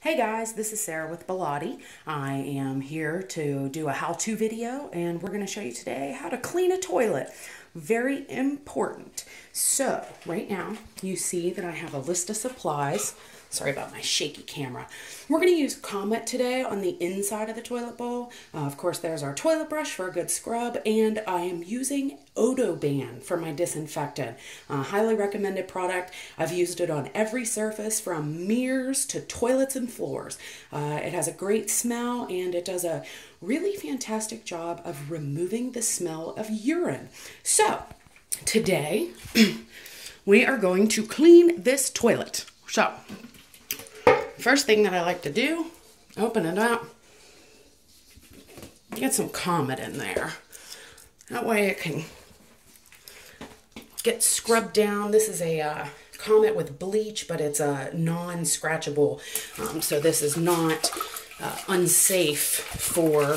Hey guys, this is Sarah with Bellotti. I am here to do a how-to video, and we're going to show you today how to clean a toilet. Very important. So right now you see that I have a list of supplies. Sorry about my shaky camera. We're going to use Comet today on the inside of the toilet bowl. Of course, there's our toilet brush for a good scrub, and I am using OdoBan for my disinfectant. Highly recommended product. I've used it on every surface from mirrors to toilets and floors. It has a great smell, and it does a really fantastic job of removing the smell of urine. So today we are going to clean this toilet. So first thing that I like to do, open it up, get some Comet in there. That way it can get scrubbed down. This is a Comet with bleach, but it's a non-scratchable. So this is not unsafe for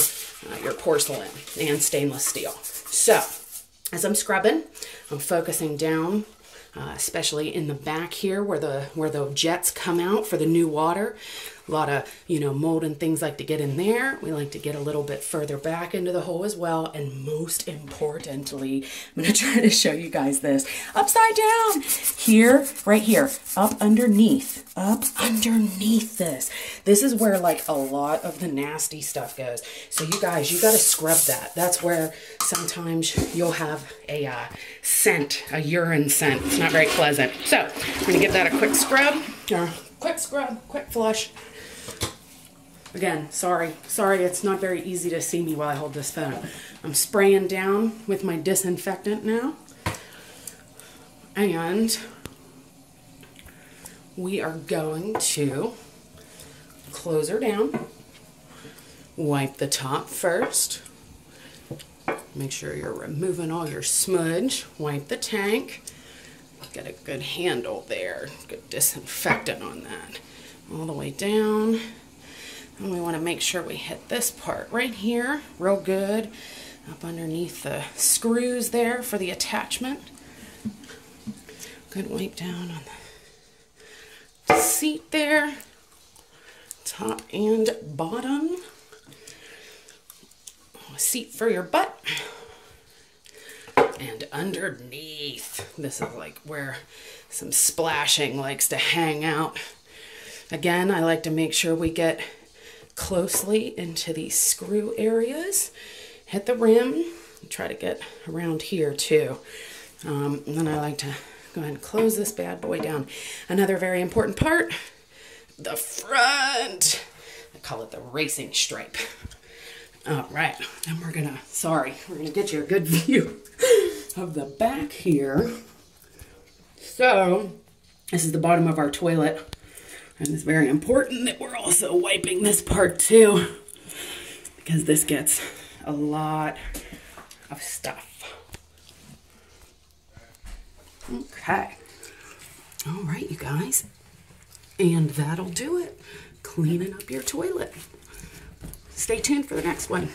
your porcelain and stainless steel. So as I'm scrubbing, I'm focusing down, especially in the back here where the jets come out for the new water. A lot of, you know, mold and things like to get in there. We like to get a little bit further back into the hole as well. And most importantly, I'm going to try to show you guys this upside down here, right here, up underneath this. This is where like a lot of the nasty stuff goes. So you guys, you got to scrub that. That's where sometimes you'll have a scent, a urine scent. It's not very pleasant. So I'm going to give that a quick scrub. Quick scrub, quick flush. Again, sorry, it's not very easy to see me while I hold this phone. I'm spraying down with my disinfectant now. And we are going to close her down. Wipe the top first. Make sure you're removing all your smudge. Wipe the tank. Got a good handle there, good disinfectant on that. All the way down. And we want to make sure we hit this part right here real good. Up underneath the screws there for the attachment. Good wipe down on the seat there. Top and bottom. A seat for your butt. And underneath, this is like where some splashing likes to hang out. Again, I like to make sure we get closely into these screw areas. Hit the rim, try to get around here too. And then I like to go ahead and close this bad boy down. Another very important part, the front. I call it the racing stripe. All right, then we're gonna get you a good view of the back here. So this is the bottom of our toilet, and it's very important that we're also wiping this part too, because this gets a lot of stuff. Okay, all right you guys, and that'll do it, cleaning up your toilet. Stay tuned for the next one.